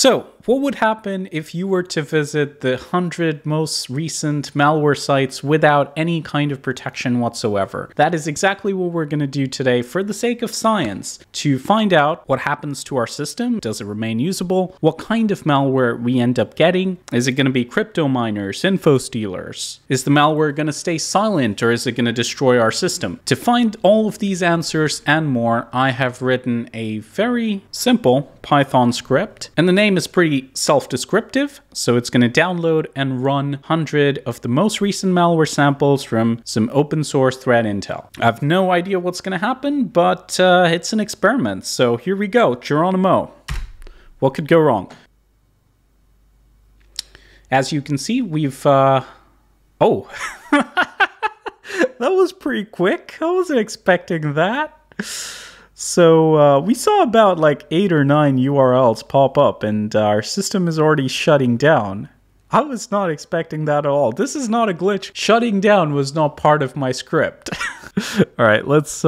So what would happen if you were to visit the 100 most recent malware sites without any kind of protection whatsoever? That is exactly what we're going to do today for the sake of science, to find out what happens to our system. Does it remain usable? What kind of malware we end up getting? Is it going to be crypto miners, info stealers? Is the malware going to stay silent, or is it going to destroy our system? To find all of these answers and more, I have written a very simple Python script, and the name is pretty self-descriptive, so it's going to download and run 100 of the most recent malware samples from some open source threat intel. I have no idea what's going to happen, but it's an experiment, so here we go. Geronimo. What could go wrong? As you can see, we've... Oh! That was pretty quick. I wasn't expecting that. So we saw about like 8 or 9 URLs pop up, and our system is already shutting down. I was not expecting that at all. This is not a glitch. Shutting down was not part of my script. All right, let's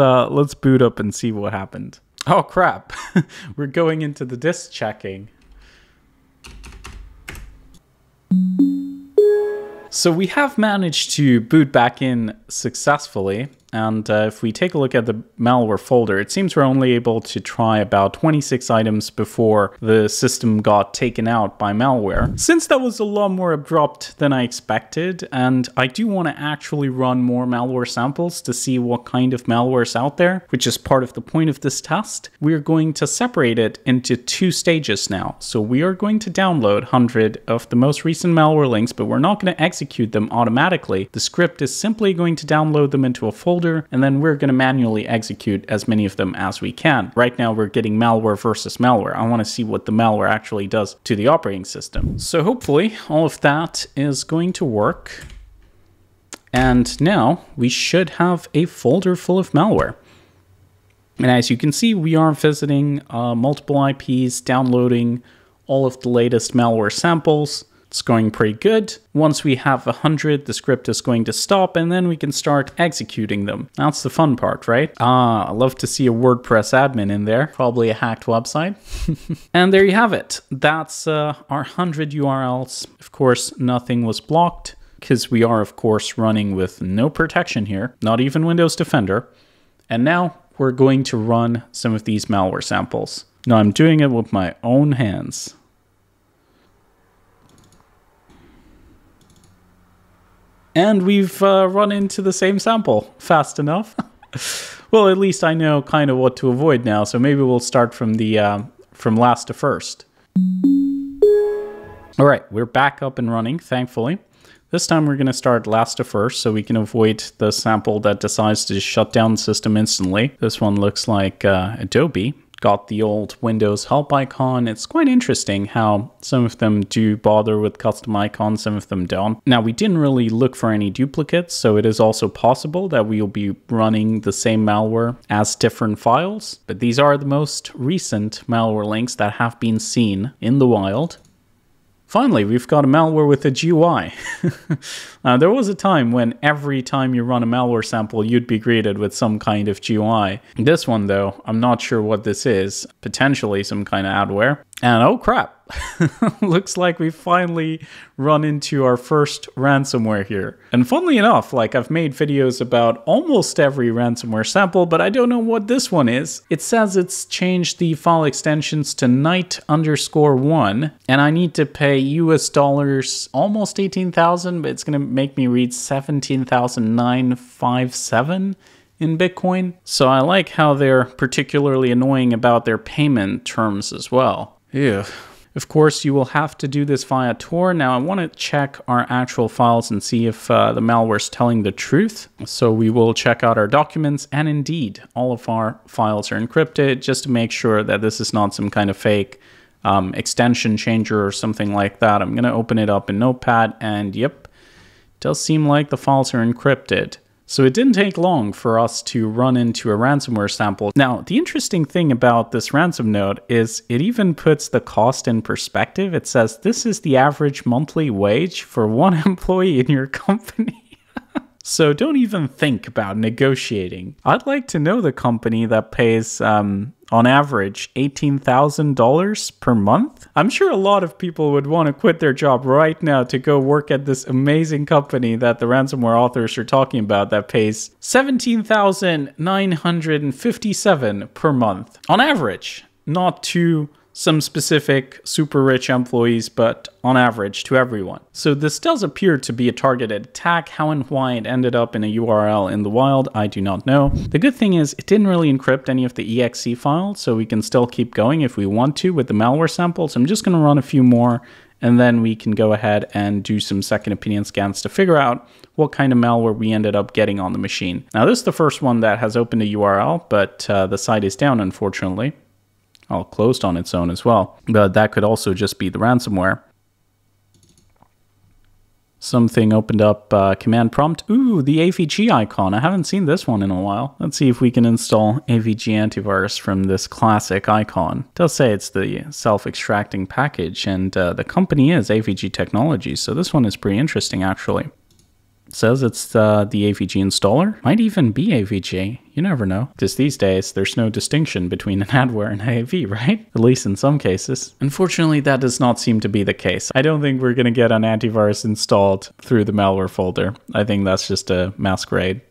boot up and see what happened. Oh crap, we're going into the disk checking. So we have managed to boot back in successfully. And if we take a look at the malware folder, it seems we're only able to try about 26 items before the system got taken out by malware. Since that was a lot more abrupt than I expected, and I do want to actually run more malware samples to see what kind of malware is out there, which is part of the point of this test, we're going to separate it into 2 stages now. So we are going to download 100 of the most recent malware links, but we're not going to execute them automatically. The script is simply going to download them into a folder, and then we're going to manually execute as many of them as we can. Right now we're getting malware versus malware. I want to see what the malware actually does to the operating system. So hopefully all of that is going to work. And now we should have a folder full of malware. And as you can see, we are visiting multiple IPs, downloading all of the latest malware samples. It's going pretty good. Once we have 100, the script is going to stop, and then we can start executing them. That's the fun part, right? Ah, I love to see a WordPress admin in there. Probably a hacked website. And there you have it. That's our 100 URLs. Of course, nothing was blocked because we are, of course, running with no protection here, not even Windows Defender. And now we're going to run some of these malware samples. Now I'm doing it with my own hands. And we've run into the same sample fast enough. Well, at least I know kind of what to avoid now. So maybe we'll start from the from last to first. All right, we're back up and running, thankfully. This time we're going to start last to first, so we can avoid the sample that decides to shut down the system instantly. This one looks like Adobe. Got the old Windows help icon. It's quite interesting how some of them do bother with custom icons, some of them don't. Now, we didn't really look for any duplicates, so it is also possible that we will be running the same malware as different files, but these are the most recent malware links that have been seen in the wild. Finally, we've got a malware with a GUI. There was a time when every time you run a malware sample, you'd be greeted with some kind of GUI. This one, though, I'm not sure what this is. Potentially some kind of adware. And oh crap, looks like we finally run into our first ransomware here. And funnily enough, like, I've made videos about almost every ransomware sample, but I don't know what this one is. It says it's changed the file extensions to night_1, and I need to pay US$, almost 18,000, but it's gonna make me read 17,957. In Bitcoin. So I like how they're particularly annoying about their payment terms as well. Yeah. Of course, you will have to do this via Tor. Now I want to check our actual files and see if the malware is telling the truth. So we will check out our documents, and indeed, all of our files are encrypted, just to make sure that this is not some kind of fake extension changer or something like that. I'm going to open it up in Notepad, and yep, it does seem like the files are encrypted. So it didn't take long for us to run into a ransomware sample. Now, the interesting thing about this ransom note is it even puts the cost in perspective. It says, this is the average monthly wage for 1 employee in your company. So don't even think about negotiating. I'd like to know the company that pays, on average, $18,000 per month. I'm sure a lot of people would want to quit their job right now to go work at this amazing company that the ransomware authors are talking about that pays $17,957 per month on average, not to some specific super rich employees, but on average to everyone. So this does appear to be a targeted attack. How and why it ended up in a URL in the wild, I do not know. The good thing is it didn't really encrypt any of the exe files, so we can still keep going if we want to with the malware samples. I'm just gonna run a few more and then we can go ahead and do some second opinion scans to figure out what kind of malware we ended up getting on the machine. Now this is the first one that has opened a URL, but the site is down, unfortunately. All closed on its own as well, but that could also just be the ransomware. Something opened up, command prompt. Ooh, the AVG icon. I haven't seen this one in a while. Let's see if we can install AVG antivirus from this classic icon. It does say it's the self-extracting package, and the company is AVG Technologies, so this one is pretty interesting actually. It says it's the AVG installer. Might even be AVG. You never know. Because these days, there's no distinction between an adware and AV, right? At least in some cases. Unfortunately, that does not seem to be the case. I don't think we're going to get an antivirus installed through the malware folder. I think that's just a masquerade.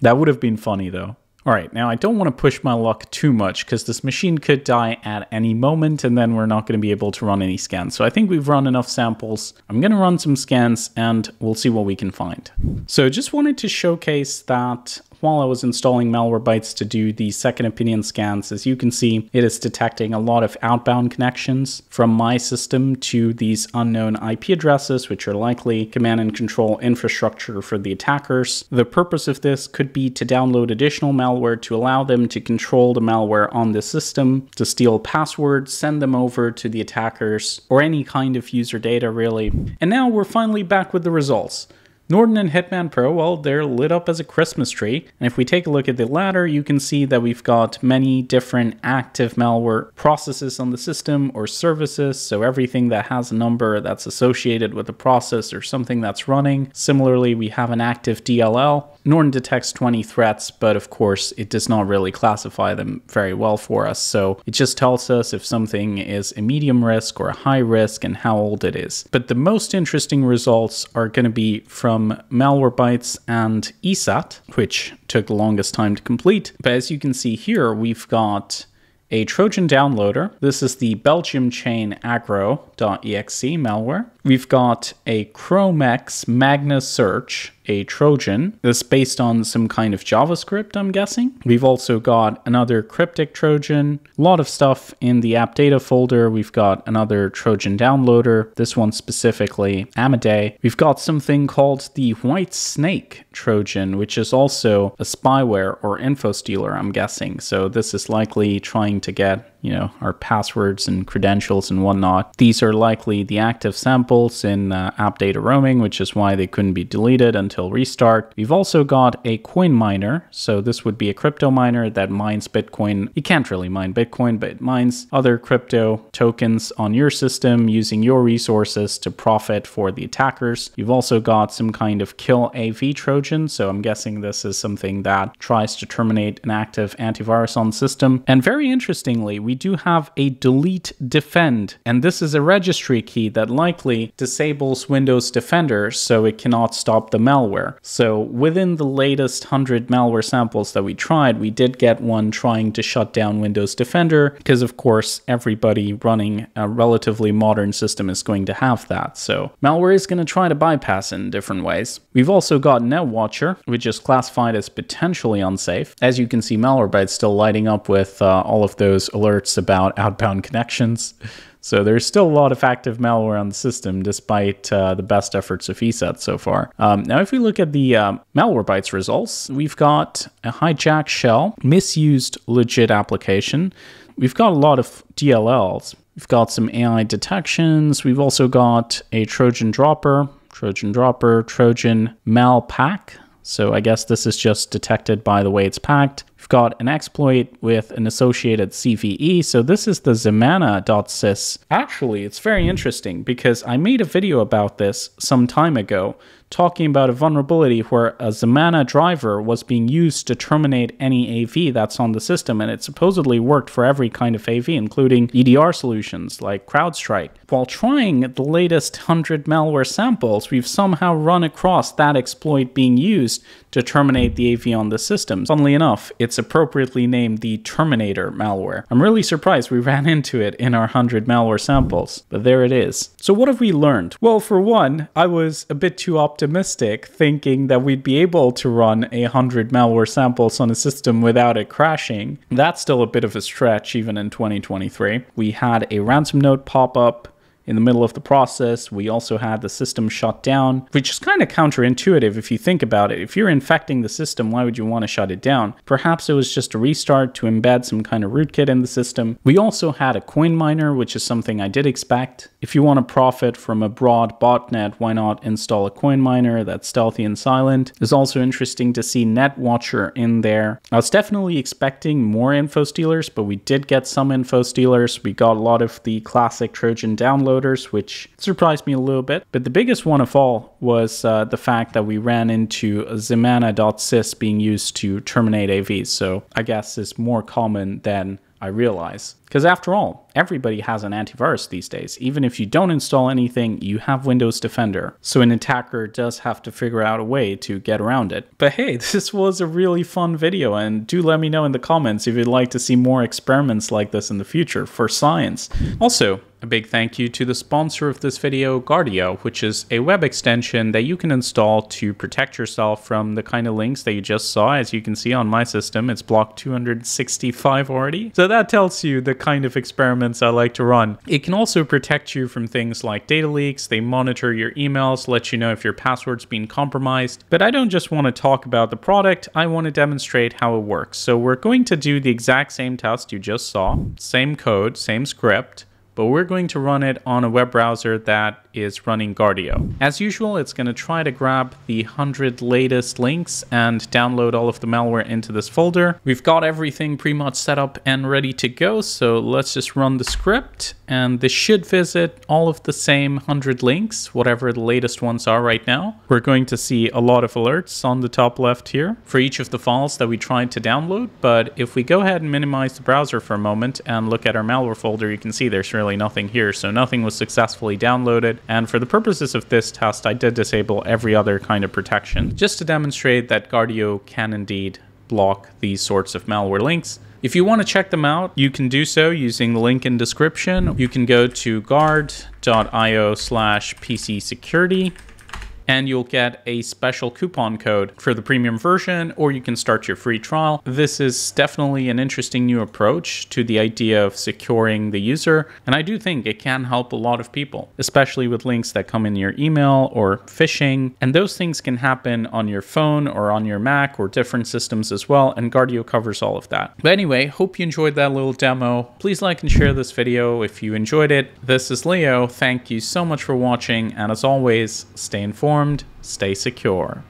That would have been funny, though. All right, now I don't want to push my luck too much because this machine could die at any moment and then we're not going to be able to run any scans. So I think we've run enough samples. I'm going to run some scans and we'll see what we can find. So just wanted to showcase that while I was installing Malwarebytes to do the second opinion scans, as you can see, it is detecting a lot of outbound connections from my system to these unknown IP addresses, which are likely command and control infrastructure for the attackers. The purpose of this could be to download additional malware to allow them to control the malware on the system, to steal passwords, send them over to the attackers, or any kind of user data, really. And now we're finally back with the results. Norton and Hitman Pro, well, they're lit up as a Christmas tree. And if we take a look at the latter, you can see that we've got many different active malware processes on the system or services. So everything that has a number that's associated with a process or something that's running. Similarly, we have an active DLL. Norton detects 20 threats, but of course, it does not really classify them very well for us. So it just tells us if something is a medium risk or a high risk and how old it is. But the most interesting results are going to be from Malwarebytes and ESET, which took the longest time to complete. But as you can see here, we've got a Trojan downloader. This is the Belgium chain agro.exe malware. We've got a Chromex Magna search, a Trojan. This is based on some kind of JavaScript, I'm guessing. We've also got another cryptic Trojan. A lot of stuff in the app data folder. We've got another Trojan downloader. This one specifically, Amadei. We've got something called the White Snake Trojan, which is also a spyware or info stealer, I'm guessing. So this is likely trying to get, you know, our passwords and credentials and whatnot. These are likely the active samples in app data roaming, which is why they couldn't be deleted until restart. We've also got a coin miner. So this would be a crypto miner that mines Bitcoin. You can't really mine Bitcoin, but it mines other crypto tokens on your system using your resources to profit for the attackers. You've also got some kind of kill AV Trojan. So I'm guessing this is something that tries to terminate an active antivirus on the system. And very interestingly, we do have a delete defend, and this is a registry key that likely disables Windows Defender so it cannot stop the malware. So within the latest 100 malware samples that we tried, we did get one trying to shut down Windows Defender because of course everybody running a relatively modern system is going to have that. So malware is going to try to bypass it in different ways. We've also got NetWatcher, which is classified as potentially unsafe. As you can see, Malwarebytes still lighting up with all of those alerts about outbound connections. So there's still a lot of active malware on the system despite the best efforts of ESET so far. Now if we look at the Malwarebytes results, we've got a hijacked shell, misused legit application. We've got a lot of DLLs. We've got some AI detections. We've also got a Trojan dropper, Trojan malpack. So I guess this is just detected by the way it's packed. We've got an exploit with an associated CVE. So this is the Zemana.sys. Actually, it's very interesting because I made a video about this some time ago, talking about a vulnerability where a Zemana driver was being used to terminate any AV that's on the system, and it supposedly worked for every kind of AV, including EDR solutions like CrowdStrike. While trying the latest 100 malware samples, we've somehow run across that exploit being used to terminate the AV on the system. Funnily enough, it's appropriately named the Terminator malware. I'm really surprised we ran into it in our 100 malware samples, but there it is. So what have we learned? Well, for one, I was a bit too optimistic, thinking that we'd be able to run 100 malware samples on a system without it crashing. That's still a bit of a stretch, even in 2023. We had a ransom note pop up in the middle of the process. We also had the system shut down, which is kind of counterintuitive if you think about it. If you're infecting the system, why would you want to shut it down? Perhaps it was just a restart to embed some kind of rootkit in the system. We also had a coin miner, which is something I did expect. If you want to profit from a broad botnet, why not install a coin miner that's stealthy and silent? It's also interesting to see NetWatcher in there. I was definitely expecting more info stealers, but we did get some info stealers. We got a lot of the classic Trojan downloads, which surprised me a little bit. But the biggest one of all was the fact that we ran into Zemana.sys being used to terminate AVs. So I guess it's more common than I realize. Because after all, everybody has an antivirus these days. Even if you don't install anything, you have Windows Defender. So an attacker does have to figure out a way to get around it. But hey, this was a really fun video, and do let me know in the comments if you'd like to see more experiments like this in the future for science. Also, a big thank you to the sponsor of this video, Guardio, which is a web extension that you can install to protect yourself from the kind of links that you just saw. As you can see on my system, it's block 265 already. So that tells you the kind of experiments I like to run. It can also protect you from things like data leaks. They monitor your emails, let you know if your password's been compromised. But I don't just want to talk about the product, I want to demonstrate how it works. So we're going to do the exact same test you just saw, same code, same script, but we're going to run it on a web browser that is running Guardio. As usual, it's going to try to grab the 100 latest links and download all of the malware into this folder. We've got everything pretty much set up and ready to go, so let's just run the script, and this should visit all of the same 100 links, whatever the latest ones are right now. We're going to see a lot of alerts on the top left here for each of the files that we tried to download, but if we go ahead and minimize the browser for a moment and look at our malware folder, you can see there's really nothing here, so nothing was successfully downloaded. And for the purposes of this test, I did disable every other kind of protection, just to demonstrate that Guardio can indeed block these sorts of malware links. If you want to check them out, you can do so using the link in description. You can go to guard.io/pcsecurity, and you'll get a special coupon code for the premium version, or you can start your free trial. This is definitely an interesting new approach to the idea of securing the user, and I do think it can help a lot of people, especially with links that come in your email or phishing. And those things can happen on your phone or on your Mac or different systems as well, and Guardio covers all of that. But anyway, hope you enjoyed that little demo. Please like and share this video if you enjoyed it. This is Leo. Thank you so much for watching, and as always, stay informed. Stay secure.